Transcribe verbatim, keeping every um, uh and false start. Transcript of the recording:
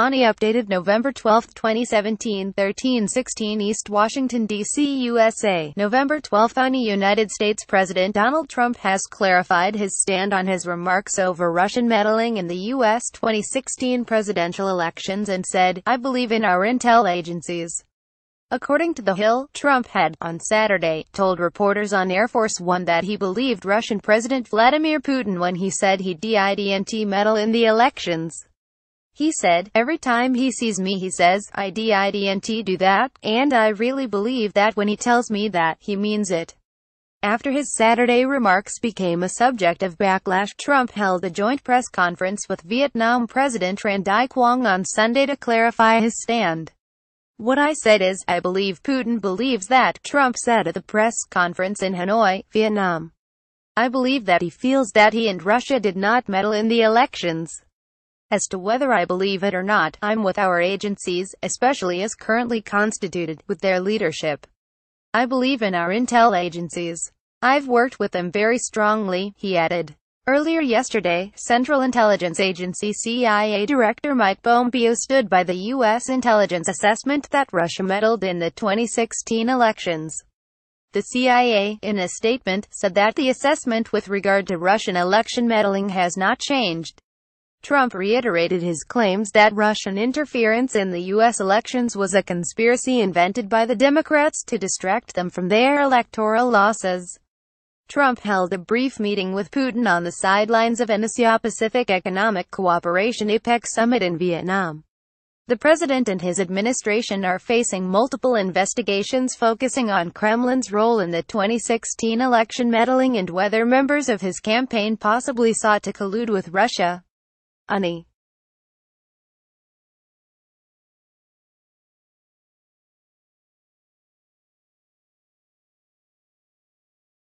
A N I updated November twelfth twenty seventeen, thirteen sixteen East Washington, D C, U S A. November twelfth A N I United States President Donald Trump has clarified his stand on his remarks over Russian meddling in the U S twenty sixteen presidential elections and said, "I believe in our intel agencies." According to The Hill, Trump had, on Saturday, told reporters on Air Force One that he believed Russian President Vladimir Putin when he said he didn't meddle in the elections. He said, "Every time he sees me he says, I didn't do that, and I really believe that when he tells me that, he means it." After his Saturday remarks became a subject of backlash, Trump held a joint press conference with Vietnam President Tran Dai Quang on Sunday to clarify his stand. "What I said is, I believe Putin believes that," Trump said at the press conference in Hanoi, Vietnam. "I believe that he feels that he and Russia did not meddle in the elections. As to whether I believe it or not, I'm with our agencies, especially as currently constituted, with their leadership. I believe in our intel agencies. I've worked with them very strongly," he added. Earlier yesterday, Central Intelligence Agency C I A Director Mike Pompeo stood by the U S intelligence assessment that Russia meddled in the twenty sixteen elections. The C I A, in a statement, said that the assessment with regard to Russian election meddling has not changed. Trump reiterated his claims that Russian interference in the U S elections was a conspiracy invented by the Democrats to distract them from their electoral losses. Trump held a brief meeting with Putin on the sidelines of an Asia-Pacific Economic Cooperation APEC summit in Vietnam. The president and his administration are facing multiple investigations focusing on Kremlin's role in the twenty sixteen election meddling and whether members of his campaign possibly sought to collude with Russia. A N I